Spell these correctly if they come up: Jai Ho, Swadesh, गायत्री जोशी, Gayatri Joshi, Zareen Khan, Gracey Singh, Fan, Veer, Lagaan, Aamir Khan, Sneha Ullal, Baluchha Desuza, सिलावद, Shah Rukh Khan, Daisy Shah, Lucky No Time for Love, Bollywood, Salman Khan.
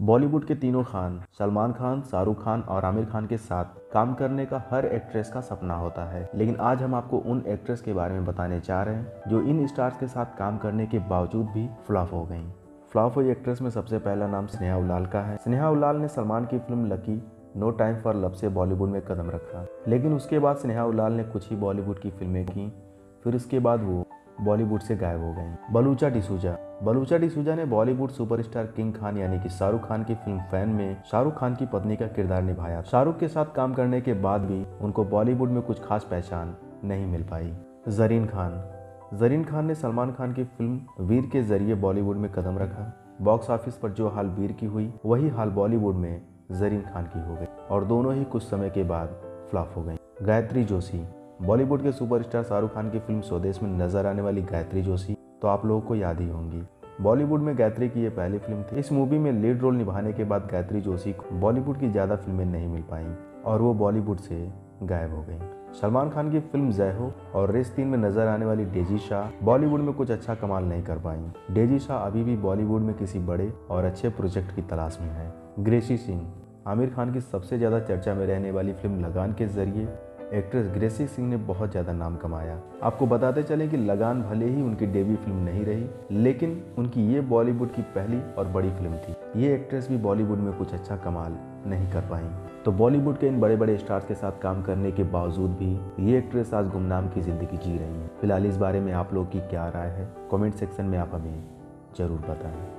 बॉलीवुड के तीनों खान सलमान खान, शाहरुख खान और आमिर खान के साथ काम करने का हर एक्ट्रेस का सपना होता है, लेकिन आज हम आपको उन एक्ट्रेस के बारे में बताने चाह रहे हैं जो इन स्टार्स के साथ काम करने के बावजूद भी फ्लॉप हो गईं। फ्लॉप हुई एक्ट्रेस में सबसे पहला नाम स्नेहा उल्लाल का है। स्नेहा उल्लाल ने सलमान की film lucky no time for love से बॉलीवुड में कदम रखा, लेकिन उसके बाद स्नेहा उल्लाल ने कुछ ही बॉलीवुड की फिल्में की, फिर उसके बाद वो बॉलीवुड से गायब हो गईं। बलूचा डिसूजा। बलूचा डिसूजा ने बॉलीवुड सुपरस्टार किंग खान यानी कि शाहरुख खान की फिल्म फैन में शाहरुख खान की पत्नी का किरदार निभाया। शाहरुख के साथ काम करने के बाद भी उनको बॉलीवुड में कुछ खास पहचान नहीं मिल पाई। जरीन खान। जरीन खान ने सलमान खान की फिल्म वीर के जरिए बॉलीवुड में कदम रखा। बॉक्स ऑफिस पर जो हाल वीर की हुई वही हाल बॉलीवुड में जरीन खान की हो गई और दोनों ही कुछ समय के बाद फ्लॉप हो गई। गायत्री जोशी। बॉलीवुड के सुपरस्टार शाहरुख खान की फिल्म स्वदेश में नजर आने वाली गायत्री जोशी तो आप लोगों को याद ही होंगी। बॉलीवुड में गायत्री की ये पहली फिल्म थी। इस मूवी में लीड रोल निभाने के बाद गायत्री जोशी को बॉलीवुड की ज़्यादा फिल्में नहीं मिल पाईं और वो बॉलीवुड से गायब हो गईं। सलमान खान की फिल्म जय हो और रेस 3 में नजर आने वाली डेजी शाह बॉलीवुड में कुछ अच्छा कमाल नहीं कर पाईं। डेजी शाह अभी भी बॉलीवुड में किसी बड़े और अच्छे प्रोजेक्ट की तलाश में है। ग्रेसी सिंह। आमिर खान की सबसे ज़्यादा चर्चा में रहने वाली फिल्म लगान के जरिए एक्ट्रेस ग्रेसी सिंह ने बहुत ज़्यादा नाम कमाया। आपको बताते चलें कि लगान भले ही उनकी डेब्यू फिल्म नहीं रही, लेकिन उनकी ये बॉलीवुड की पहली और बड़ी फिल्म थी। ये एक्ट्रेस भी बॉलीवुड में कुछ अच्छा कमाल नहीं कर पाई। तो बॉलीवुड के इन बड़े बड़े स्टार्स के साथ काम करने के बावजूद भी ये एक्ट्रेस आज गुमनाम की जिंदगी जी रही हैं। फिलहाल इस बारे में आप लोग की क्या राय है, कॉमेंट सेक्शन में आप हमें ज़रूर बताएँ।